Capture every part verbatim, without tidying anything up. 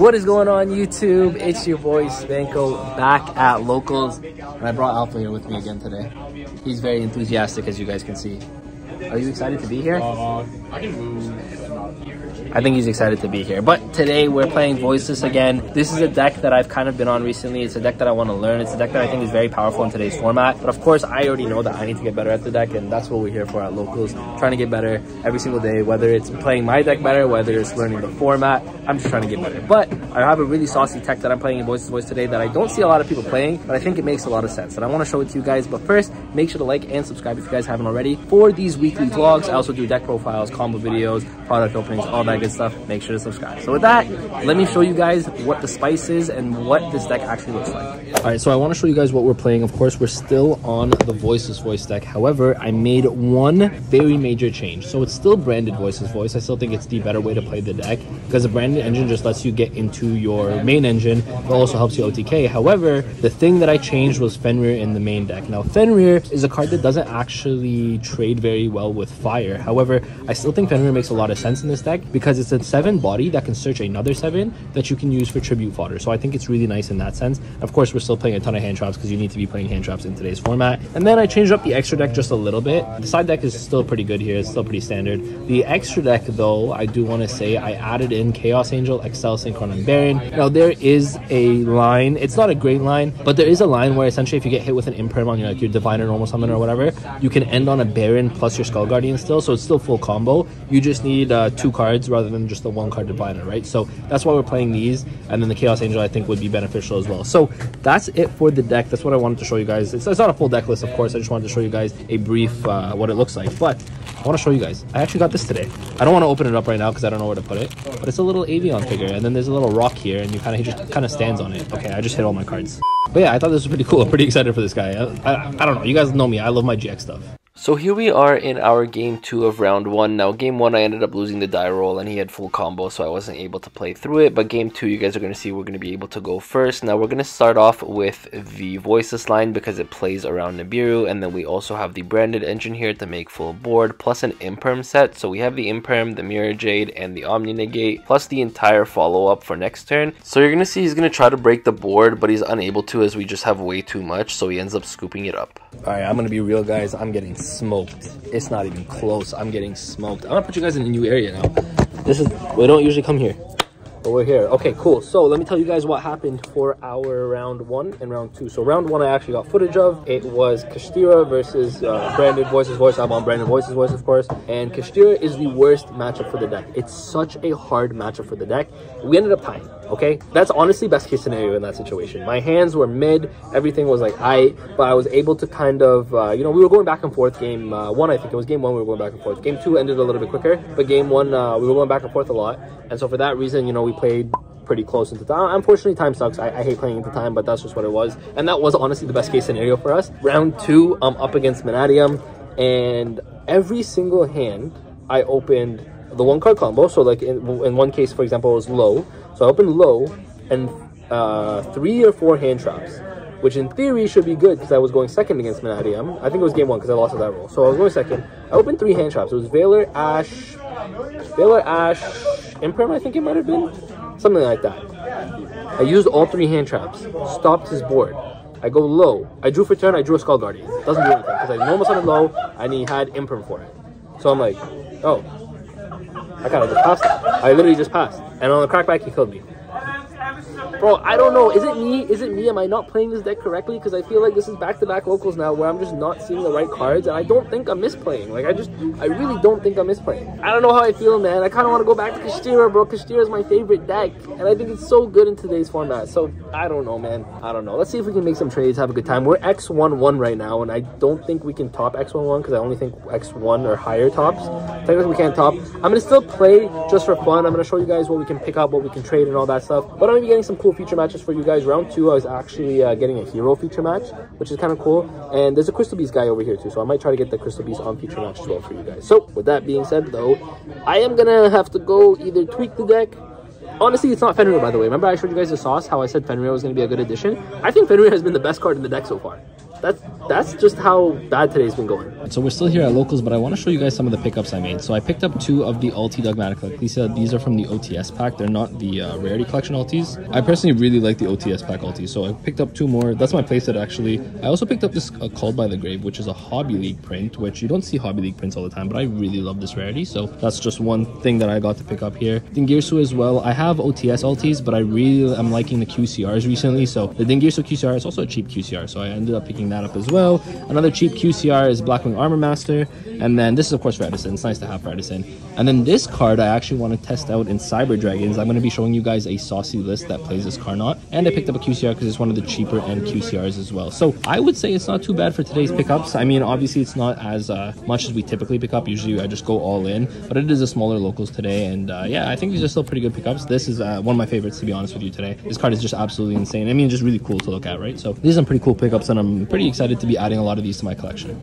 What is going on, YouTube? It's your boy Spanko back at Locals, and I brought Alpha here with me again today. He's very enthusiastic, as you guys can see. Are you excited to be here? Uh, I can move. I think he's excited to be here. But today we're playing Voiceless again. This is a deck that I've kind of been on recently. It's a deck that I want to learn. It's a deck that I think is very powerful in today's format. But of course, I already know that I need to get better at the deck, and that's what we're here for at Locals. Trying to get better every single day, whether it's playing my deck better, whether it's learning the format. I'm just trying to get better. But I have a really saucy tech that I'm playing in Voiceless Voice today that I don't see a lot of people playing, but I think it makes a lot of sense. And I want to show it to you guys. But first, make sure to like and subscribe if you guys haven't already. For these weekly vlogs, I also do deck profiles, combo videos, product openings, all that good stuff. Make sure to subscribe. So with that, let me show you guys what the spice is and what this deck actually looks like. All right, so I want to show you guys what we're playing. Of course, we're still on the Voiceless Voice deck. However, I made one very major change. So it's still Branded Voices Voice. I still think it's the better way to play the deck because the Branded engine just lets you get into your main engine, but also helps you O T K. However, the thing that I changed was Fenrir in the main deck. Now, Fenrir is a card that doesn't actually trade very well with Fire. However, I still think Fenrir makes a lot of sense in this deck because it's a seven body that can search another seven that you can use for tribute fodder. So I think it's really nice in that sense. Of course, we're still playing a ton of hand traps because you need to be playing hand traps in today's format. And then I changed up the extra deck just a little bit. The side deck is still pretty good here. It's still pretty standard. The extra deck, though, I do want to say I added in Chaos Angel, Excel, Synchron, and Baron. Now, there is a line. It's not a great line, but there is a line where essentially if you get hit with an Imperm on your, like, your Divine or normal summon or whatever, you can end on a Baron plus your Skull Guardian still, so it's still full combo. You just need uh, two cards rather than just the one card Diviner, right? So that's why we're playing these, and then the Chaos Angel I think would be beneficial as well. So that's it for the deck. That's what I wanted to show you guys. It's, it's not a full deck list, of course. I just wanted to show you guys a brief uh, what it looks like, but I want to show you guys. I actually got this today. I don't want to open it up right now because I don't know where to put it, but it's a little Avion figure, and then there's a little rock here, and you kind of he just kind of stands on it. Okay, I just hit all my cards. But yeah, I thought this was pretty cool. I'm pretty excited for this guy. I, I, I don't know. You guys know me. I love my G X stuff. So here we are in our game two of round one. Now game one, I ended up losing the die roll and he had full combo, so I wasn't able to play through it. But game two, you guys are going to see we're going to be able to go first. Now we're going to start off with the Voiceless line because it plays around Nibiru. And then we also have the Branded engine here to make full board, plus an Imperm set. So we have the Imperm, the Mirror Jade, and the Omni negate, plus the entire follow-up for next turn. So you're going to see he's going to try to break the board, but he's unable to as we just have way too much. So he ends up scooping it up. Alright, I'm going to be real, guys. I'm getting smoked. It's not even close. I'm getting smoked. I'm gonna put you guys in a new area now. This is, we don't usually come here, but we're here. Okay, cool. So let me tell you guys what happened for our round one and round two. So round one, I actually got footage of. It was Kashtira versus uh, Branded Voices Voice. I'm on Branded Voices Voice, of course. And Kashtira is the worst matchup for the deck. It's such a hard matchup for the deck. We ended up tying. Okay, that's honestly best case scenario in that situation. My hands were mid, everything was like aight, but I was able to kind of, uh, you know, we were going back and forth. Game uh, one, I think it was game one, we were going back and forth. Game two ended a little bit quicker, but game one, uh, we were going back and forth a lot. And so for that reason, you know, we played pretty close into time. Unfortunately, time sucks. I, I hate playing into time, but that's just what it was. And that was honestly the best case scenario for us. Round two, I'm up against Manadium, and every single hand I opened the one card combo. So like in, in one case, for example, it was low. So I opened low and uh, three or four hand traps, which in theory should be good because I was going second against Manadium. I think it was game one because I lost that roll. So I was going second. I opened three hand traps. It was Valor Ash, Valor Ash, Imprim, I think it might have been. Something like that. I used all three hand traps, stopped his board. I go low. I drew for turn, I drew a Skull Guardian. Doesn't do anything because I normal summon low and he had Imprim for it. So I'm like, oh, I kind of just passed it. I literally just passed. And on the crackback, he killed me. Bro, I don't know. Is it me? Is it me? Am I not playing this deck correctly? Because I feel like this is back-to-back Locals now where I'm just not seeing the right cards. And I don't think I'm misplaying. Like, I just... I really don't think I'm misplaying. I don't know how I feel, man. I kind of want to go back to Kashtira, bro. Kashtira is my favorite deck. And I think it's so good in today's format. So, I don't know, man. I don't know. Let's see if we can make some trades, have a good time. We're X one one right now. And I don't think we can top X one one because I only think X one or higher tops. Technically, we can't top. I'm going to still play just for fun. I'm going to show you guys what we can pick up, what we can trade, and all that stuff. But I'm going to be getting some cool feature matches for you guys. Round two, I was actually uh, getting a hero feature match, which is kind of cool, and there's a Crystal Beast guy over here too, so I might try to get the Crystal Beast on feature match as well for you guys. So with that being said, though, I am gonna have to go either tweak the deck. Honestly, it's not Fenrir, by the way. Remember I showed you guys the sauce, how I said Fenrir was gonna be a good addition? I think Fenrir has been the best card in the deck so far. That's that's just how bad today's been going. So we're still here at Locals, but I want to show you guys some of the pickups I made. So I picked up two of the ulti Dogmatica. Lisa, these are from the O T S pack. They're not the uh, Rarity Collection ultis. I personally really like the O T S pack ultis, so I picked up two more. That's my playset, actually. I also picked up this uh, Called by the Grave, which is a Hobby League print, which you don't see Hobby League prints all the time, but I really love this rarity. So that's just one thing that I got to pick up here. Dingirsu as well. I have O T S ultis, but I really am liking the Q C Rs recently. So the Dingirsu Q C R is also a cheap Q C R, so I ended up picking that up as well. Another cheap Q C R is Blackwing Armor Master. And then this is, of course, Redison. It's nice to have Redison. And then this card I actually want to test out in Cyber Dragons. I'm going to be showing you guys a saucy list that plays this Carnot. And I picked up a Q C R because it's one of the cheaper end Q C Rs as well. So I would say it's not too bad for today's pickups. I mean, obviously, it's not as uh, much as we typically pick up. Usually, I just go all in. But it is a smaller Locals today. And uh, yeah, I think these are still pretty good pickups. This is uh, one of my favorites, to be honest with you, today. This card is just absolutely insane. I mean, just really cool to look at, right? So these are some pretty cool pickups, and I'm pretty excited to be adding a lot of these to my collection.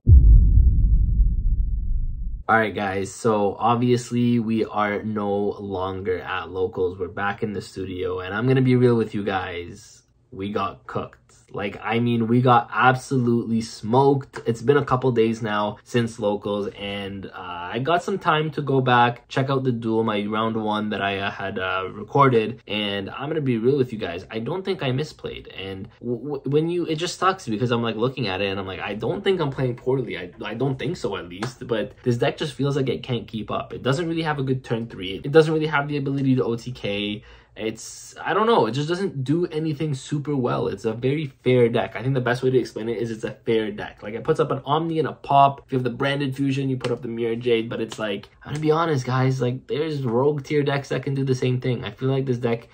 Alright guys, so obviously we are no longer at Locals. We're back in the studio, and I'm going to be real with you guys. We got cooked. Like, I mean, we got absolutely smoked. It's been a couple days now since Locals, and uh, I got some time to go back, check out the duel, my round one that I uh, had uh, recorded, and I'm gonna be real with you guys. I don't think I misplayed, and w w when you, it just sucks because I'm like looking at it and I'm like, I don't think I'm playing poorly. I, I don't think so, at least, but this deck just feels like it can't keep up. It doesn't really have a good turn three. It doesn't really have the ability to O T K. It's, I don't know, it just doesn't do anything super well. It's a very fair deck. I think the best way to explain it is it's a fair deck. Like, it puts up an Omni and a Pop. If you have the Branded Fusion, you put up the Mirror Jade, but it's like, I'm gonna be honest, guys, like, there's rogue tier decks that can do the same thing. I feel like this deck,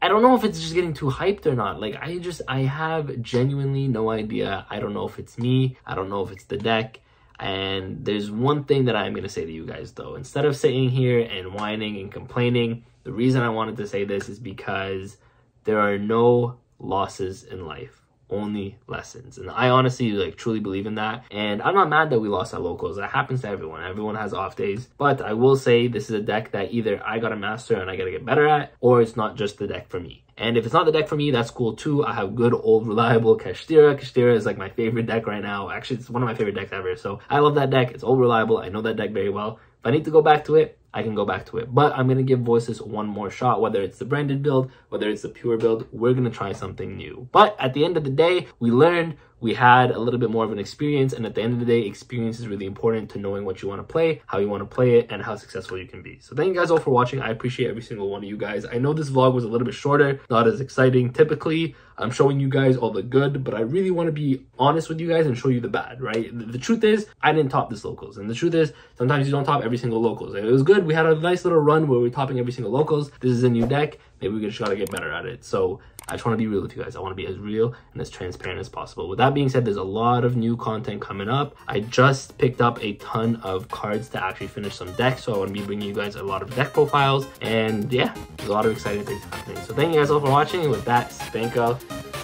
I don't know if it's just getting too hyped or not. Like, I just, I have genuinely no idea. I don't know if it's me. I don't know if it's the deck. And there's one thing that I'm gonna say to you guys, though. Instead of sitting here and whining and complaining, the reason I wanted to say this is because there are no losses in life, only lessons. And I honestly, like, truly believe in that. And I'm not mad that we lost at Locals. That happens to everyone. Everyone has off days. But I will say this is a deck that either I gotta master and I gotta get better at, or it's not just the deck for me. And if it's not the deck for me, that's cool too. I have good old reliable Kashtira. Kashtira is like my favorite deck right now. Actually, it's one of my favorite decks ever. So I love that deck. It's old reliable. I know that deck very well. If I need to go back to it, I can go back to it, but I'm going to give Voiceless one more shot. Whether it's the branded build, whether it's the pure build, we're going to try something new. But at the end of the day, we learned, we had a little bit more of an experience, and at the end of the day, experience is really important to knowing what you want to play, how you want to play it, and how successful you can be. So thank you guys all for watching. I appreciate every single one of you guys. I know this vlog was a little bit shorter, not as exciting. Typically, I'm showing you guys all the good, but I really want to be honest with you guys and show you the bad, right? The truth is, I didn't top this Locals, and the truth is, sometimes you don't top every single Locals. It was good. We had a nice little run where we were topping every single Locals. This is a new deck. Maybe we just gotta get better at it. So I just want to be real with you guys. I want to be as real and as transparent as possible. With that being said, there's a lot of new content coming up. I just picked up a ton of cards to actually finish some decks, so I want to be bringing you guys a lot of deck profiles. And yeah, there's a lot of exciting things happening. So thank you guys all for watching. And with that, Spanko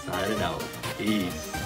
signing out. Peace.